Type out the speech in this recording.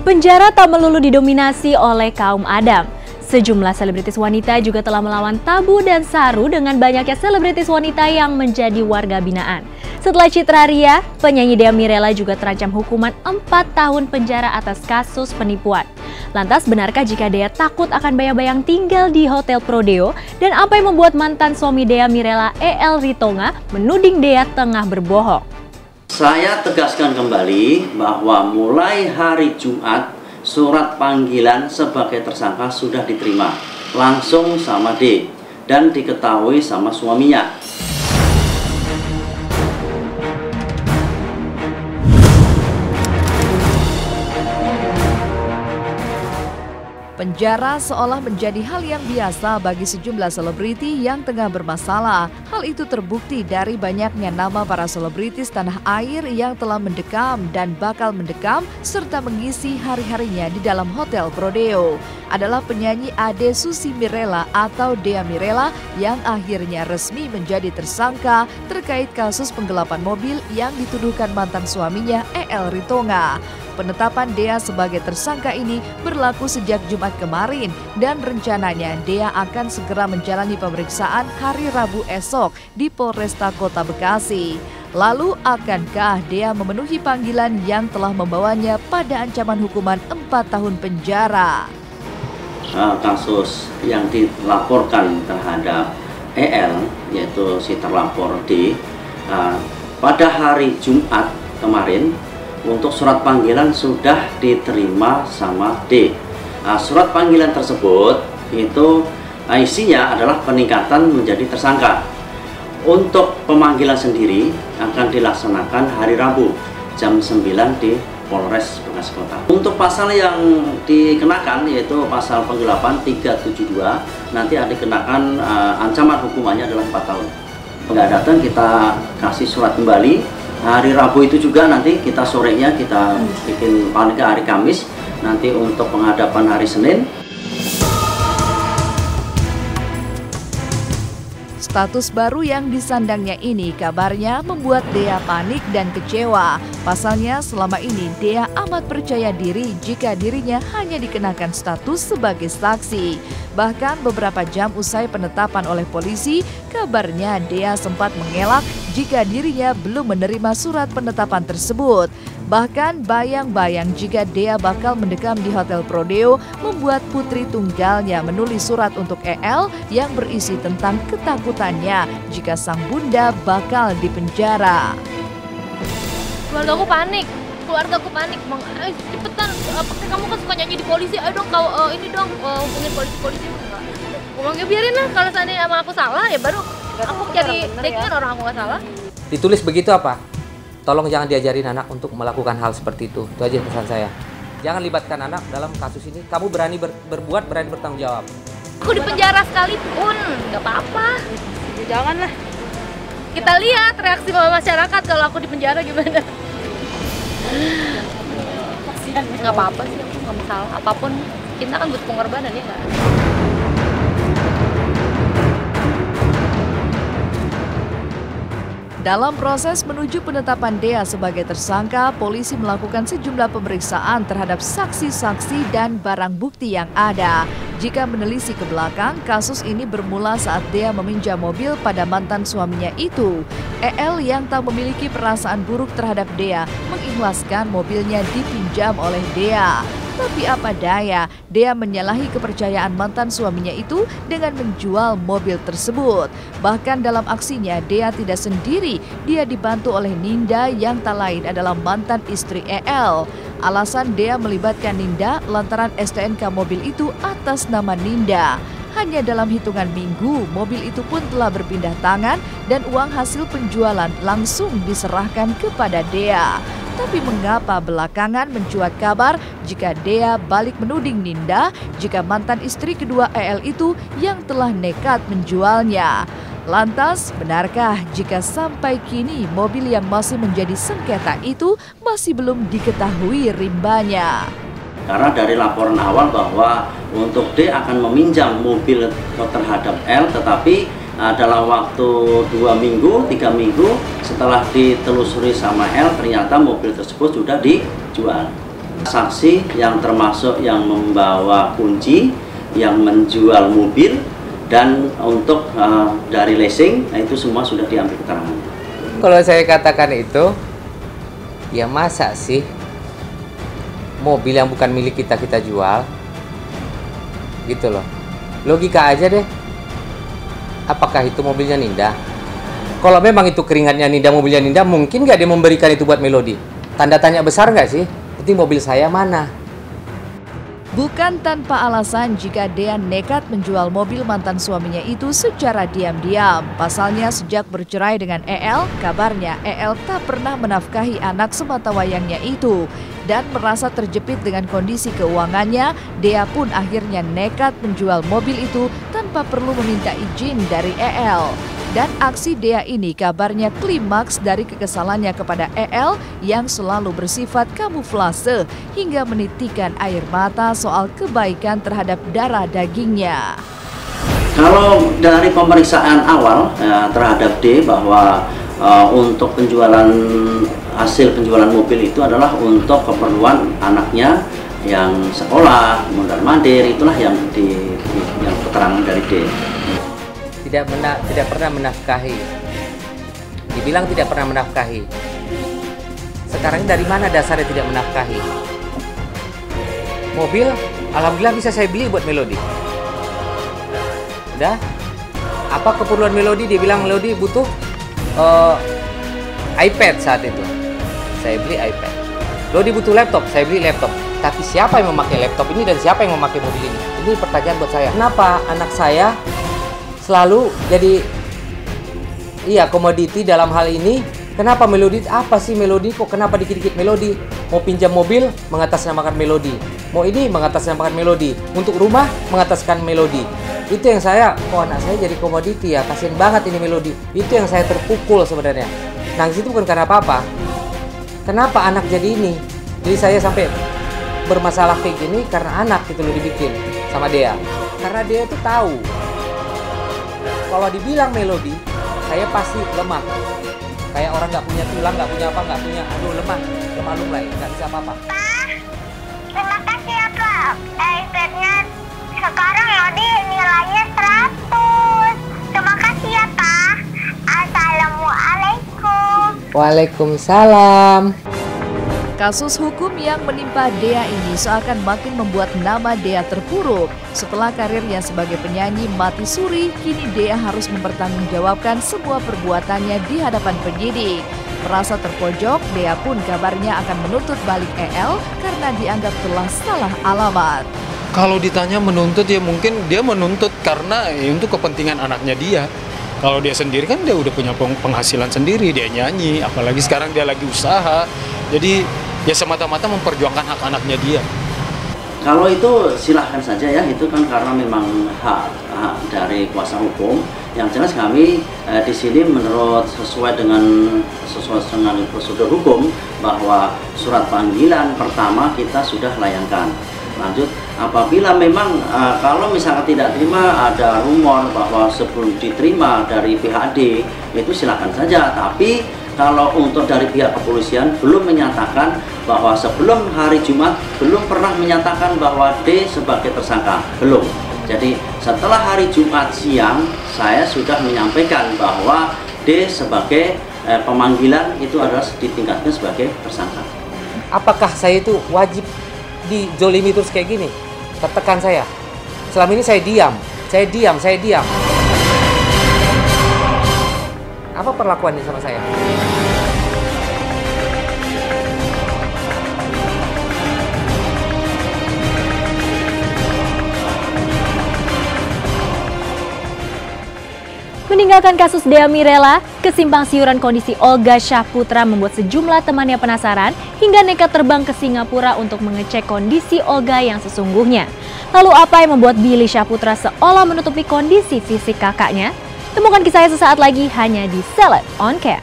Penjara tak melulu didominasi oleh kaum Adam. Sejumlah selebritis wanita juga telah melawan tabu dan saru dengan banyaknya selebritis wanita yang menjadi warga binaan. Setelah Citra Ria, penyanyi Dea Mirella juga terancam hukuman 4 tahun penjara atas kasus penipuan. Lantas benarkah jika Dea takut akan bayang-bayang tinggal di Hotel Prodeo? Dan apa yang membuat mantan suami Dea Mirella, Eel Ritonga, menuding Dea tengah berbohong? Saya tegaskan kembali bahwa mulai hari Jumat surat panggilan sebagai tersangka sudah diterima langsung sama D dan diketahui sama suaminya. Penjara seolah menjadi hal yang biasa bagi sejumlah selebriti yang tengah bermasalah. Hal itu terbukti dari banyaknya nama para selebritis tanah air yang telah mendekam dan bakal mendekam serta mengisi hari-harinya di dalam Hotel Prodeo. Adalah penyanyi Ade Suci Mirella atau Dea Mirella yang akhirnya resmi menjadi tersangka terkait kasus penggelapan mobil yang dituduhkan mantan suaminya Eel Ritonga. Penetapan Dea sebagai tersangka ini berlaku sejak Jumat kemarin dan rencananya Dea akan segera menjalani pemeriksaan hari Rabu esok di Polresta Kota Bekasi. Lalu akankah Dea memenuhi panggilan yang telah membawanya pada ancaman hukuman 4 tahun penjara? Kasus yang dilaporkan terhadap EL, yaitu si terlapor D, pada hari Jumat kemarin, untuk surat panggilan sudah diterima sama D. Surat panggilan tersebut itu isinya adalah peningkatan menjadi tersangka. Untuk pemanggilan sendiri akan dilaksanakan hari Rabu jam 9 di Polres Bengkulu Kota. Untuk pasal yang dikenakan yaitu pasal penggelapan 372, nanti ada dikenakan ancaman hukumannya adalah 4 tahun. Nggak datang kita kasih surat kembali. Hari Rabu itu juga nanti kita sorenya kita bikin paling ke hari Kamis, nanti untuk penghadapan hari Senin. Status baru yang disandangnya ini kabarnya membuat Dea panik dan kecewa. Pasalnya selama ini Dea amat percaya diri jika dirinya hanya dikenakan status sebagai saksi. Bahkan beberapa jam usai penetapan oleh polisi, kabarnya Dea sempat mengelak jika dirinya belum menerima surat penetapan tersebut. Bahkan bayang-bayang jika Dea bakal mendekam di Hotel Prodeo membuat putri tunggalnya menulis surat untuk EL yang berisi tentang ketakutannya jika sang bunda bakal dipenjara. Keluargaku panik, Bang. Cepetan, kamu kan suka nyanyi di polisi, ayo dong kau ini dong hubungin polisi. Ngomongnya biarin lah, kalau seandainya aku salah ya baru aku jadi cekin ya. Orang aku nggak salah. Ditulis begitu apa? Tolong jangan diajarin anak untuk melakukan hal seperti itu. Itu aja pesan saya. Jangan libatkan anak dalam kasus ini. Kamu berani berbuat, berani bertanggung jawab. Aku di penjara sekalipun, nggak apa-apa. Janganlah. Kita lihat reaksi masyarakat kalau aku di penjara gimana. Nggak apa-apa sih, aku nggak masalah. Apapun, kita kan butuh pengorbanan ya nggak? Dalam proses menuju penetapan Dea sebagai tersangka, polisi melakukan sejumlah pemeriksaan terhadap saksi-saksi dan barang bukti yang ada. Jika menelisik ke belakang, kasus ini bermula saat Dea meminjam mobil pada mantan suaminya itu. EL yang tak memiliki perasaan buruk terhadap Dea mengikhlaskan mobilnya dipinjam oleh Dea. Tapi apa daya, Dea menyalahi kepercayaan mantan suaminya itu dengan menjual mobil tersebut. Bahkan dalam aksinya, Dea tidak sendiri. Dia dibantu oleh Ninda yang tak lain adalah mantan istri EL. Alasan Dea melibatkan Ninda lantaran STNK mobil itu atas nama Ninda. Hanya dalam hitungan minggu, mobil itu pun telah berpindah tangan dan uang hasil penjualan langsung diserahkan kepada Dea. Tapi mengapa belakangan mencuat kabar jika Dea balik menuding Ninda jika mantan istri kedua EL itu yang telah nekat menjualnya? Lantas, benarkah jika sampai kini mobil yang masih menjadi sengketa itu masih belum diketahui rimbanya? Karena dari laporan awal bahwa untuk D akan meminjam mobil terhadap L, tetapi dalam waktu 2 minggu, 3 minggu setelah ditelusuri sama L, ternyata mobil tersebut sudah dijual. Saksi yang termasuk yang membawa kunci, yang menjual mobil, dan untuk dari leasing, itu semua sudah diambil keterangannya. Kalau saya katakan itu, ya masa sih mobil yang bukan milik kita jual? Gitu loh. Logika aja deh. Apakah itu mobilnya Ninda? Kalau memang itu keringatnya Ninda, mobilnya Ninda, mungkin nggak dia memberikan itu buat Melody? Tanda tanya besar nggak sih? Berarti mobil saya mana? Bukan tanpa alasan jika Dean nekat menjual mobil mantan suaminya itu secara diam-diam. Pasalnya sejak bercerai dengan EL, kabarnya EL tak pernah menafkahi anak sematawayangnya itu. Dan merasa terjepit dengan kondisi keuangannya, Dea pun akhirnya nekat menjual mobil itu tanpa perlu meminta izin dari EL. Dan aksi Dea ini kabarnya klimaks dari kekesalannya kepada EL yang selalu bersifat kamuflase hingga menitikkan air mata soal kebaikan terhadap darah dagingnya. Kalau dari pemeriksaan awal terhadap D bahwa untuk penjualan hasil penjualan mobil itu adalah untuk keperluan anaknya yang sekolah, mondar mandir, itulah yang keterangan dari D. Tidak pernah menafkahi. Dibilang tidak pernah menafkahi. Sekarang dari mana dasarnya tidak menafkahi? Mobil, alhamdulillah bisa saya beli buat Melody. Udah? Apa keperluan Melody? Dia bilang Melody butuh iPad saat itu. Saya beli iPad. Lo dibutuh laptop, saya beli laptop. Tapi siapa yang memakai laptop ini dan siapa yang memakai mobil ini? Ini pertanyaan buat saya. Kenapa anak saya selalu jadi komoditi dalam hal ini? Kenapa Melody? Apa sih Melody? Kok kenapa dikit-dikit Melody? Mau pinjam mobil, mengatasnamakan Melody. Mau ini, mengatasnamakan Melody. Untuk rumah, mengataskan Melody. Itu yang saya, anak saya jadi komoditi ya, kasian banget ini Melody. Itu yang saya terpukul sebenarnya. Nangis itu bukan karena apa-apa. Kenapa anak jadi ini? Jadi saya sampai bermasalah kayak gini karena anak gitu loh dibikin sama Dea. Karena Dea tuh tahu kalau dibilang Melody, saya pasti lemah. Kayak orang nggak punya tulang, nggak punya apa, nggak punya, aduh lemah lumlai, nggak bisa apa-apa. Pak, terima kasih ya Pak. iPadnya sekarang Melody nilainya 100. Terima kasih ya Pak. Assalamualaikum. Waalaikumsalam. Kasus hukum yang menimpa Dea ini seakan makin membuat nama Dea terpuruk. Setelah karirnya sebagai penyanyi mati suri, kini Dea harus mempertanggungjawabkan semua perbuatannya di hadapan penyidik. Merasa terpojok, Dea pun kabarnya akan menuntut balik EL karena dianggap telah salah alamat. Kalau ditanya menuntut, ya mungkin dia menuntut karena untuk kepentingan anaknya dia. Kalau dia sendiri kan dia udah punya penghasilan sendiri, dia nyanyi, apalagi sekarang dia lagi usaha. Jadi ya semata-mata memperjuangkan hak anaknya dia. Kalau itu silahkan saja ya, itu kan karena memang hak dari kuasa hukum. Yang jelas kami di sini menurut sesuai dengan prosedur hukum bahwa surat panggilan pertama kita sudah layankan. Lanjut, apabila memang kalau misalkan tidak terima ada rumor bahwa sebelum diterima dari pihak D itu silakan saja, tapi kalau untuk dari pihak kepolisian belum menyatakan bahwa sebelum hari Jumat belum pernah menyatakan bahwa D sebagai tersangka, belum. Jadi setelah hari Jumat siang saya sudah menyampaikan bahwa D sebagai pemanggilan itu adalah ditingkatkan sebagai tersangka. Apakah saya itu wajib dijolimi terus kayak gini? Tertekan saya. Selama ini saya diam. Apa perlakuannya sama saya? Meninggalkan kasus Dea Mirella, kesimpang siuran kondisi Olga Syahputra membuat sejumlah temannya penasaran hingga nekat terbang ke Singapura untuk mengecek kondisi Olga yang sesungguhnya. Lalu apa yang membuat Billy Syahputra seolah menutupi kondisi fisik kakaknya? Temukan kisahnya sesaat lagi hanya di Seleb On Cam.